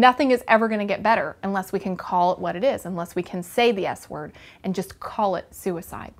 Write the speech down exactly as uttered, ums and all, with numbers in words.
nothing is ever going to get better unless we can call it what it is, unless we can say the S word and just call it suicide.